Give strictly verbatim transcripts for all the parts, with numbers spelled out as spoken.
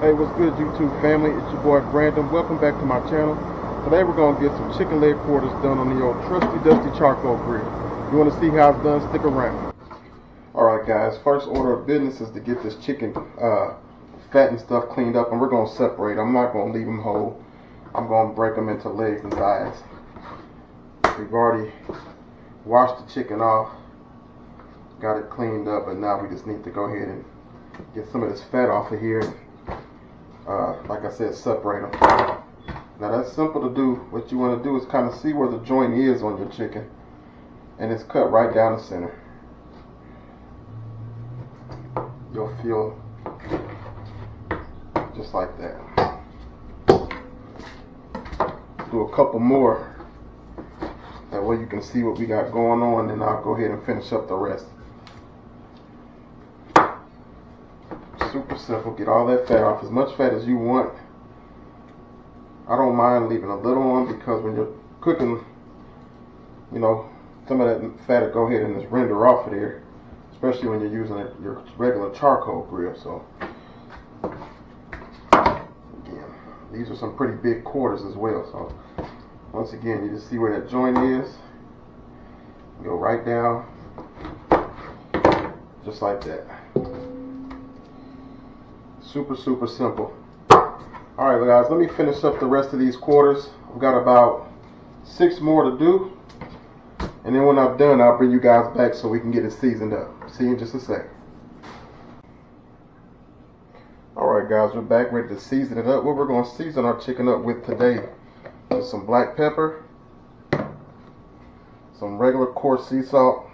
Hey, what's good, YouTube family? It's your boy Brandon. Welcome back to my channel. Today we're going to get some chicken leg quarters done on the old trusty dusty charcoal grill. You want to see how it's done? Stick around. Alright guys, first order of business is to get this chicken uh, fat and stuff cleaned up, and we're going to separate. I'm not going to leave them whole. I'm going to break them into legs and thighs. We've already washed the chicken off, got it cleaned up, and now we just need to go ahead and get some of this fat off of here. Uh, like I said, separate them. Now that's simple to do. What you want to do is kind of see where the joint is on your chicken, and it's cut right down the center. You'll feel just like that. Do a couple more, that way you can see what we got going on, and I'll go ahead and finish up the rest. Super simple. Get all that fat off, as much fat as you want. I don't mind leaving a little on, because when you're cooking, you know, some of that fat will go ahead and just render off of there, especially when you're using a, your regular charcoal grill. So again, these are some pretty big quarters as well. So once again, you just see where that joint is. Go right down, just like that. Super, super simple. Alright guys, let me finish up the rest of these quarters. I've got about six more to do, and then when I'm done, I'll bring you guys back so we can get it seasoned up. See you in just a sec. Alright guys, we're back ready to season it up. What we're going to season our chicken up with today is some black pepper, some regular coarse sea salt,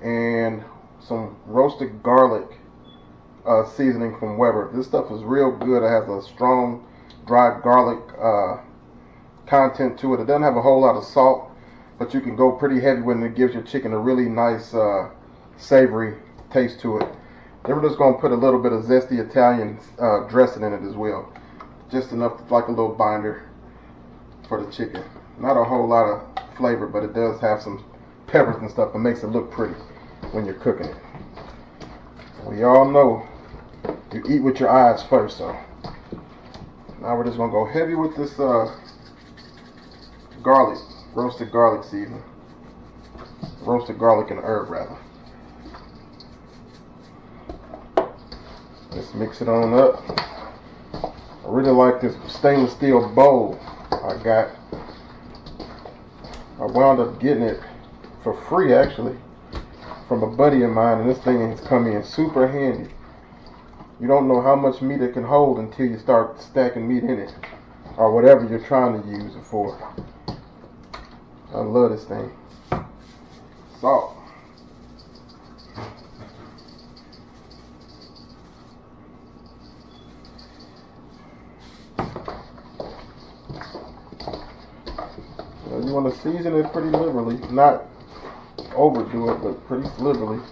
and some roasted garlic. Uh, seasoning from Weber. This stuff is real good. It has a strong dried garlic uh, content to it. It doesn't have a whole lot of salt, but you can go pretty heavy when it gives your chicken a really nice uh, savory taste to it. Then we're just going to put a little bit of zesty Italian uh, dressing in it as well. Just enough, like a little binder for the chicken. Not a whole lot of flavor, but it does have some peppers and stuff and makes it look pretty when you're cooking it. We all know you eat with your eyes first, so now we're just gonna go heavy with this uh, garlic, roasted garlic seasoning, roasted garlic and herb rather. Let's mix it on up. I really like this stainless steel bowl I got. I wound up getting it for free actually from a buddy of mine, and this thing has come in super handy. You don't know how much meat it can hold until you start stacking meat in it, or whatever you're trying to use it for. I love this thing. Salt. Well, you want to season it pretty liberally, not overdo it, but pretty liberally.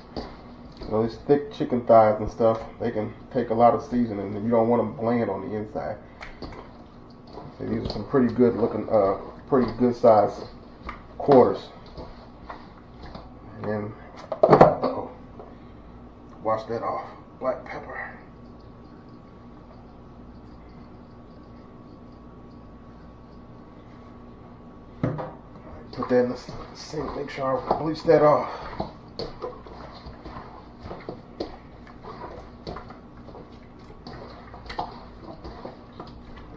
You know, these thick chicken thighs and stuff, they can take a lot of seasoning, and you don't want them bland on the inside. So these are some pretty good looking, uh, pretty good sized quarters. And then, uh-oh, wash that off. Black pepper. Put that in the sink, make sure I bleach that off.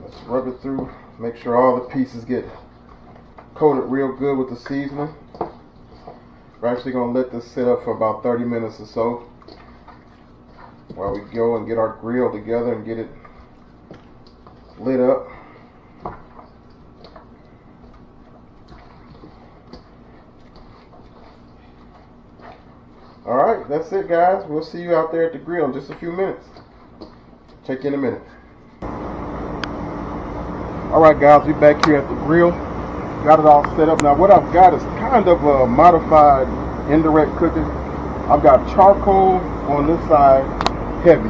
Let's rub it through, make sure all the pieces get coated real good with the seasoning. We're actually going to let this sit up for about thirty minutes or so while we go and get our grill together and get it lit up. Alright, that's it guys. We'll see you out there at the grill in just a few minutes. Check in a minute. Alright guys, we back here at the grill. Got it all set up. Now what I've got is kind of a modified indirect cooking. I've got charcoal on this side, heavy.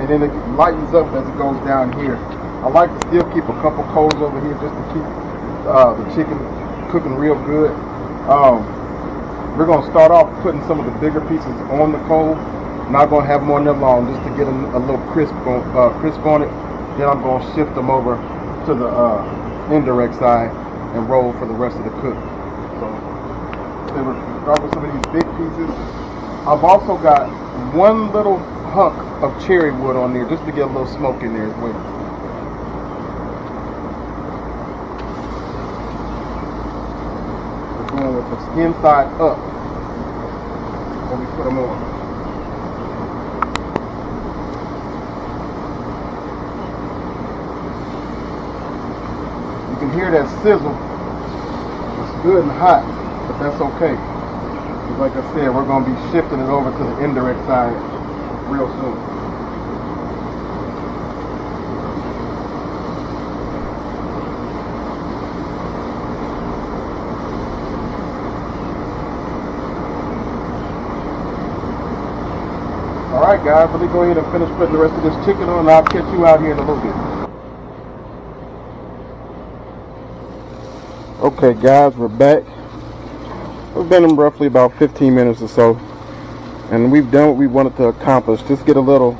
And then it lightens up as it goes down here. I like to still keep a couple coals over here just to keep uh, the chicken cooking real good. Um, We're going to start off putting some of the bigger pieces on the coal Not gonna have them on there long, just to get them a little crisp on, uh, crisp on it. Then I'm gonna shift them over to the uh, indirect side and roll for the rest of the cook. So they were dropping some of these big pieces. I've also got one little hunk of cherry wood on there just to get a little smoke in there as well. With the skin side up when we put them on. You can hear that sizzle. It's good and hot, but that's okay. Like I said, we're going to be shifting it over to the indirect side real soon. Alright guys, let me go ahead and finish putting the rest of this chicken on, and I'll catch you out here in a little bit. Okay guys, we're back. We've been in roughly about fifteen minutes or so, and we've done what we wanted to accomplish. Just get a little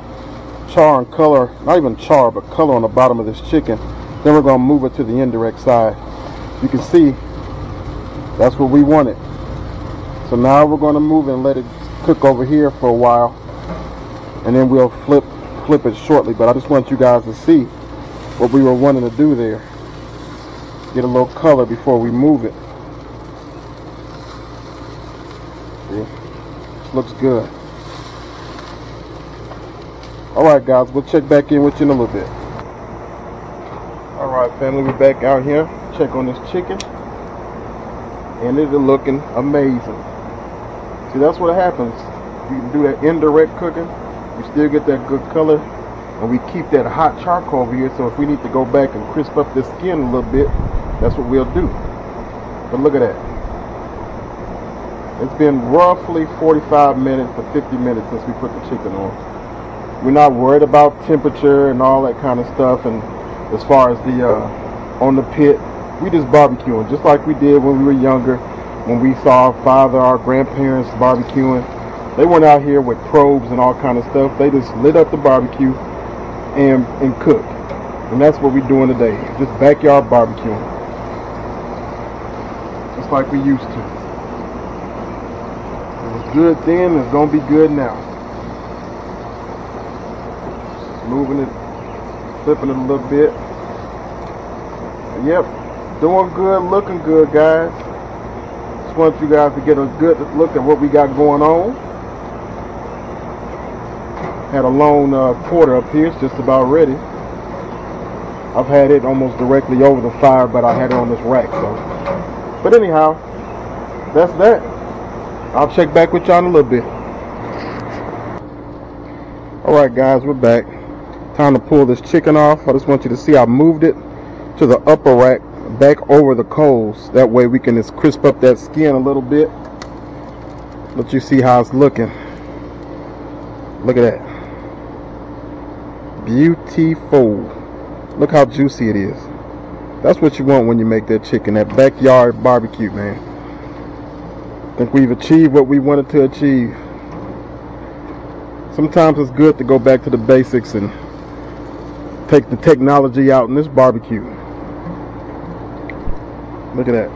char and color, not even char, but color on the bottom of this chicken. Then we're going to move it to the indirect side. You can see, that's what we wanted. So now we're going to move and let it cook over here for a while. And then we'll flip flip it shortly, but I just want you guys to see what we were wanting to do there. Get a little color before we move it. See? Looks good. Alright guys, we'll check back in with you in a little bit. Alright family, we're back out here. Check on this chicken. And it is looking amazing. See, that's what happens. You can do that indirect cooking. We still get that good color, and we keep that hot charcoal over here, so if we need to go back and crisp up the skin a little bit, that's what we'll do. But look at that. It's been roughly forty-five minutes to fifty minutes since we put the chicken on. We're not worried about temperature and all that kind of stuff, and as far as the uh, on the pit, we just barbecuing, just like we did when we were younger, when we saw our father, our grandparents barbecuing. They weren't out here with probes and all kind of stuff. They just lit up the barbecue and, and cooked. And that's what we're doing today. Just backyard barbecuing. Just like we used to. It was good then, it's going to be good now. Just moving it, flipping it a little bit. Yep, doing good, looking good guys. Just want you guys to get a good look at what we got going on. Had a lone uh, quarter up here, it's just about ready. I've had it almost directly over the fire, but I had it on this rack. So, but anyhow, that's that. I'll check back with y'all in a little bit. Alright guys, we're back. Time to pull this chicken off. I just want you to see I moved it to the upper rack, back over the coals. That way we can just crisp up that skin a little bit. Let you see how it's looking. Look at that. Beautiful. Look how juicy it is. That's what you want when you make that chicken, that backyard barbecue, man. I think we've achieved what we wanted to achieve. Sometimes it's good to go back to the basics and take the technology out in this barbecue. Look at that.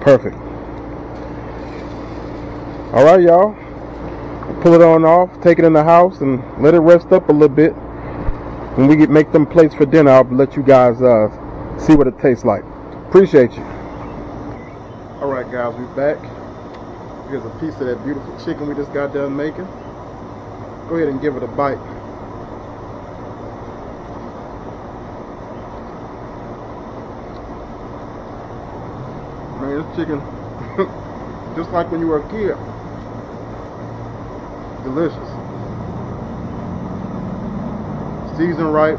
Perfect. Alright y'all, pull it on off, take it in the house, and let it rest up a little bit. When we get, make them plates for dinner, I'll let you guys uh, see what it tastes like. Appreciate you. Alright guys, we're back. Here's a piece of that beautiful chicken we just got done making. Go ahead and give it a bite. Man, this chicken, just like when you were a kid. Delicious. Seasoned right.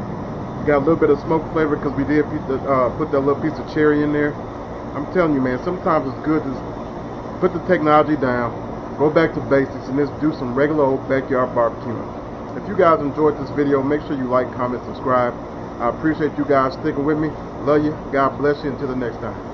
Got a little bit of smoke flavor because we did uh, put that little piece of cherry in there. I'm telling you, man, sometimes it's good to put the technology down, go back to basics, and just do some regular old backyard barbecuing. If you guys enjoyed this video, make sure you like, comment, subscribe. I appreciate you guys sticking with me. Love you. God bless you. Until the next time.